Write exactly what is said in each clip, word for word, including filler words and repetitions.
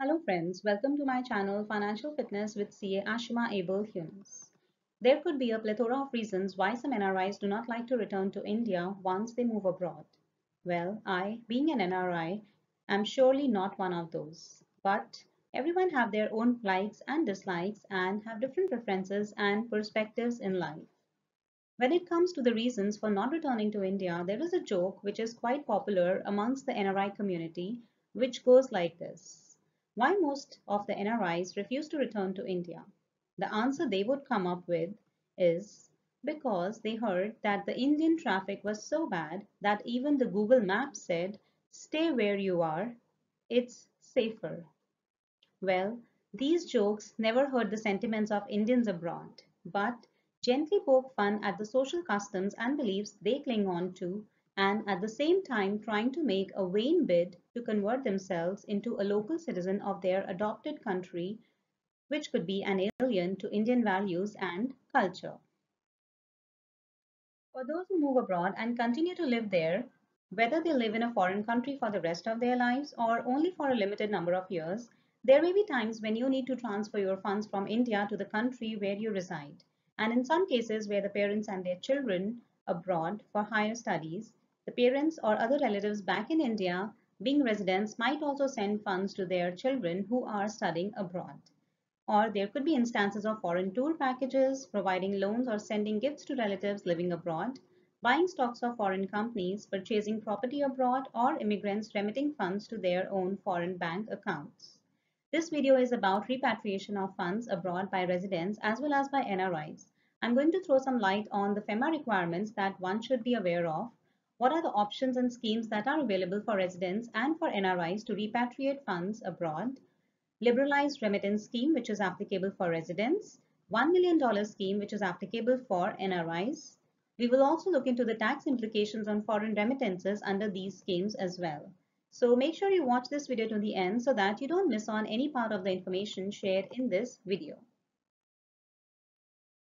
Hello friends, welcome to my channel Financial Fitness with C A Ashima Able Younes. There could be a plethora of reasons why some N R Is do not like to return to India once they move abroad. Well, I, being an N R I, am surely not one of those. But everyone have their own likes and dislikes and have different preferences and perspectives in life. When it comes to the reasons for not returning to India, there is a joke which is quite popular amongst the N R I community, which goes like this. Why most of the N R Is refuse to return to India? The answer they would come up with is because they heard that the Indian traffic was so bad that even the Google Maps said, stay where you are, it's safer. Well, these jokes never hurt the sentiments of Indians abroad, but gently poke fun at the social customs and beliefs they cling on to, and at the same time trying to make a vain bid to convert themselves into a local citizen of their adopted country, which could be an alien to Indian values and culture. For those who move abroad and continue to live there, whether they live in a foreign country for the rest of their lives or only for a limited number of years, there may be times when you need to transfer your funds from India to the country where you reside. And in some cases where the parents and their children abroad for higher studies, the parents or other relatives back in India, being residents, might also send funds to their children who are studying abroad. Or there could be instances of foreign tour packages, providing loans or sending gifts to relatives living abroad, buying stocks of foreign companies, purchasing property abroad, or immigrants remitting funds to their own foreign bank accounts. This video is about repatriation of funds abroad by residents as well as by N R Is. I'm going to throw some light on the FEMA requirements that one should be aware of, what are the options and schemes that are available for residents and for N R Is to repatriate funds abroad, Liberalized Remittance Scheme, which is applicable for residents, One Million Dollar Scheme, which is applicable for N R Is. We will also look into the tax implications on foreign remittances under these schemes as well. So make sure you watch this video to the end so that you don't miss on any part of the information shared in this video.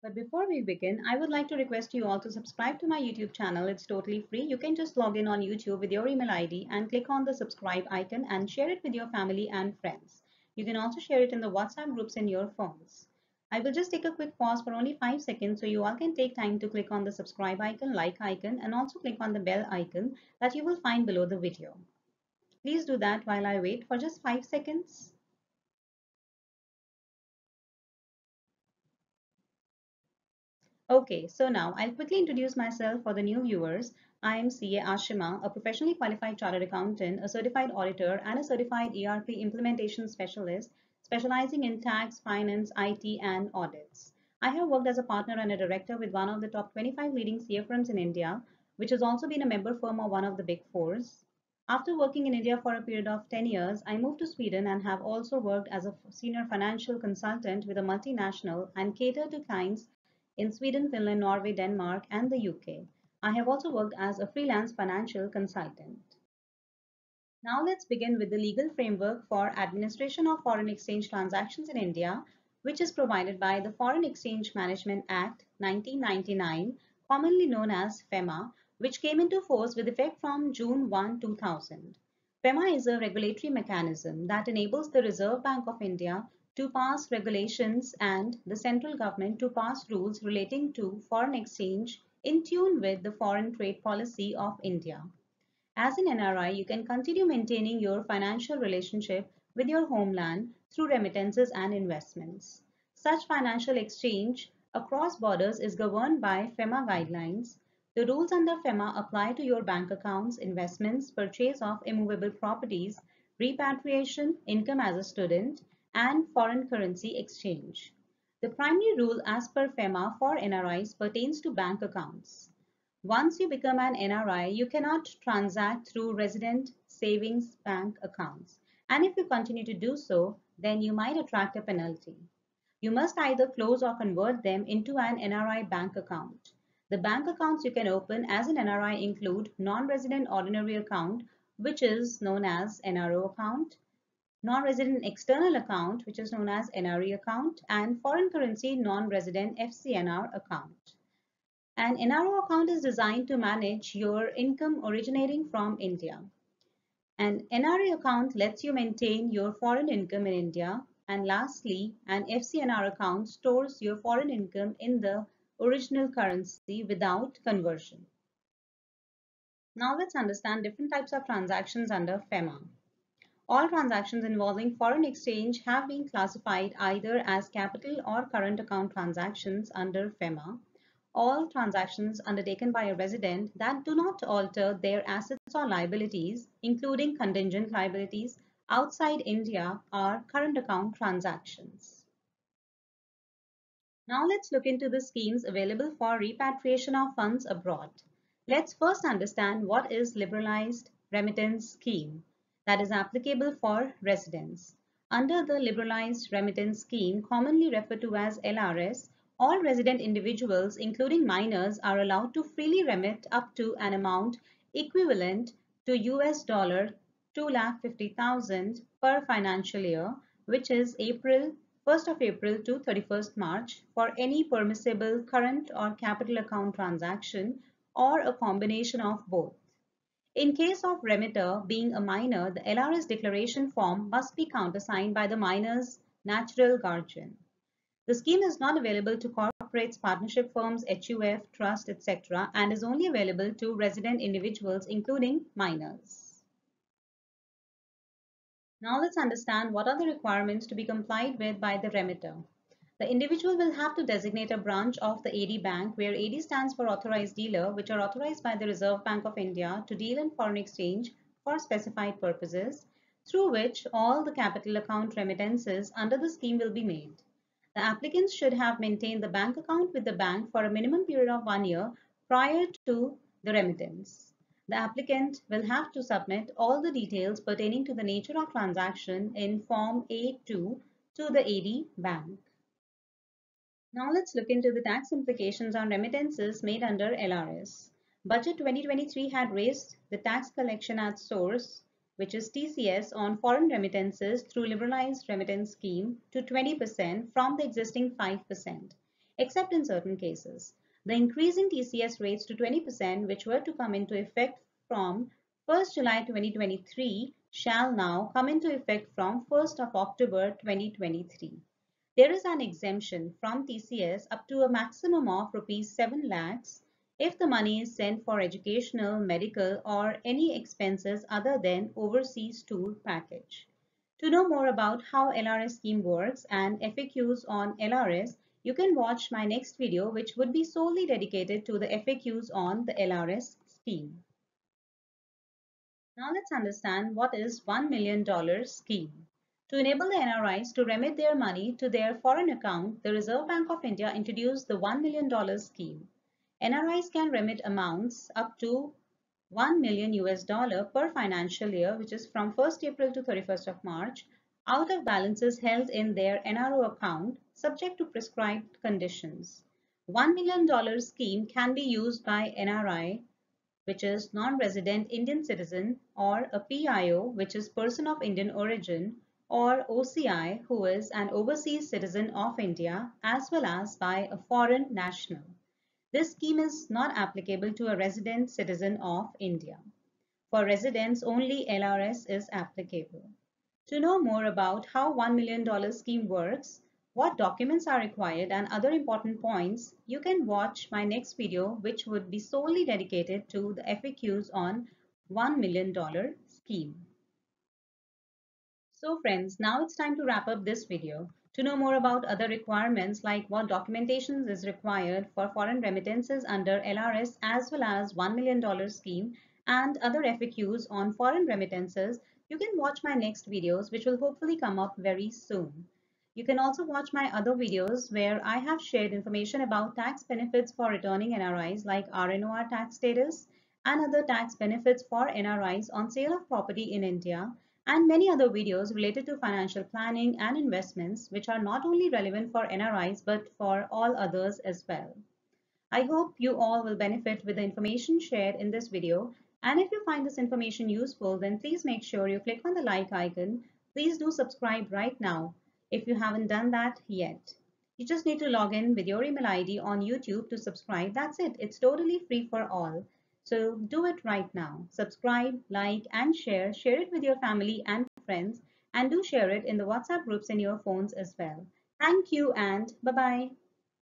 But before we begin, I would like to request you all to subscribe to my YouTube channel. It's totally free. You can just log in on YouTube with your email I D and click on the subscribe icon and share it with your family and friends. You can also share it in the WhatsApp groups in your phones. I will just take a quick pause for only five seconds so you all can take time to click on the subscribe icon, like icon, and also click on the bell icon that you will find below the video. Please do that while I wait for just five seconds. Okay, so now I'll quickly introduce myself for the new viewers. I am C A Ashima, a professionally qualified chartered accountant, a certified auditor, and a certified E R P implementation specialist, specializing in tax, finance, I T, and audits. I have worked as a partner and a director with one of the top twenty-five leading C A firms in India, which has also been a member firm of one of the big fours. After working in India for a period of ten years, I moved to Sweden and have also worked as a senior financial consultant with a multinational and catered to clients in Sweden, Finland, Norway, Denmark, and the U K. I have also worked as a freelance financial consultant. Now let's begin with the legal framework for administration of foreign exchange transactions in India, which is provided by the Foreign Exchange Management Act nineteen ninety-nine, commonly known as FEMA, which came into force with effect from June first, two thousand. FEMA is a regulatory mechanism that enables the Reserve Bank of India to pass regulations and the central government to pass rules relating to foreign exchange in tune with the foreign trade policy of India. As an N R I, you can continue maintaining your financial relationship with your homeland through remittances and investments. Such financial exchange across borders is governed by FEMA guidelines. The rules under FEMA apply to your bank accounts, investments, purchase of immovable properties, repatriation, income as a student, and foreign currency exchange. The primary rule as per FEMA for N R Is pertains to bank accounts. Once you become an N R I, you cannot transact through resident savings bank accounts. And if you continue to do so, then you might attract a penalty. You must either close or convert them into an N R I bank account. The bank accounts you can open as an N R I include non-resident ordinary account, which is known as N R O account, non-resident external account, which is known as N R E account, and foreign currency non-resident F C N R account. An N R O account is designed to manage your income originating from India. An N R E account lets you maintain your foreign income in India. And lastly, an F C N R account stores your foreign income in the original currency without conversion. Now let's understand different types of transactions under FEMA. All transactions involving foreign exchange have been classified either as capital or current account transactions under FEMA. All transactions undertaken by a resident that do not alter their assets or liabilities, including contingent liabilities, outside India are current account transactions. Now let's look into the schemes available for repatriation of funds abroad. Let's first understand what is Liberalized Remittance Scheme that is applicable for residents. Under the Liberalized Remittance Scheme, commonly referred to as L R S, all resident individuals, including minors, are allowed to freely remit up to an amount equivalent to U S dollar two lakh fifty thousand per financial year, which is April, first of April to thirty-first March, for any permissible current or capital account transaction or a combination of both. In case of remitter being a minor, the L R S declaration form must be countersigned by the minor's natural guardian. The scheme is not available to corporates, partnership firms, H U F, trust, et cetera, and is only available to resident individuals, including minors. Now let's understand what are the requirements to be complied with by the remitter. The individual will have to designate a branch of the A D bank, where A D stands for authorized dealer, which are authorized by the Reserve Bank of India to deal in foreign exchange for specified purposes, through which all the capital account remittances under the scheme will be made. The applicants should have maintained the bank account with the bank for a minimum period of one year prior to the remittance. The applicant will have to submit all the details pertaining to the nature of transaction in Form A two to the A D bank. Now let's look into the tax implications on remittances made under L R S. Budget twenty twenty-three had raised the tax collection at source, which is T C S, on foreign remittances through Liberalized Remittance Scheme to twenty percent from the existing five percent, except in certain cases. The increase in T C S rates to twenty percent, which were to come into effect from first July twenty twenty-three, shall now come into effect from first of October twenty twenty-three. There is an exemption from T C S up to a maximum of rupees seven lakhs if the money is sent for educational, medical, or any expenses other than overseas tour package. To know more about how L R S scheme works and F A Qs on L R S, you can watch my next video, which would be solely dedicated to the F A Qs on the L R S scheme. Now let's understand what is One Million Dollar Scheme. To enable the N R Is to remit their money to their foreign account, the Reserve Bank of India introduced the One Million Dollar Scheme. N R Is can remit amounts up to one million U S dollar per financial year, which is from first April to thirty-first of March, out of balances held in their N R O account, subject to prescribed conditions. one million dollar scheme can be used by N R I, which is non-resident Indian citizen, or a P I O, which is person of Indian origin, or O C I, who is an overseas citizen of India, as well as by a foreign national. This scheme is not applicable to a resident citizen of India. For residents, only L R S is applicable. To know more about how one million dollar scheme works, what documents are required, and other important points, you can watch my next video, which would be solely dedicated to the F A Qs on one million dollar scheme. So friends, now it's time to wrap up this video. To know more about other requirements like what documentation is required for foreign remittances under L R S as well as one million dollar scheme and other F A Qs on foreign remittances, you can watch my next videos, which will hopefully come up very soon. You can also watch my other videos where I have shared information about tax benefits for returning N R Is like R N O R tax status and other tax benefits for N R Is on sale of property in India, and many other videos related to financial planning and investments, which are not only relevant for N R Is but for all others as well. I hope you all will benefit with the information shared in this video, and if you find this information useful, then please make sure you click on the like icon. Please do subscribe right now if you haven't done that yet. You just need to log in with your email I D on YouTube to subscribe. That's it. It's totally free for all. So do it right now. Subscribe, like, and share. Share it with your family and friends, and do share it in the WhatsApp groups in your phones as well. Thank you and bye-bye.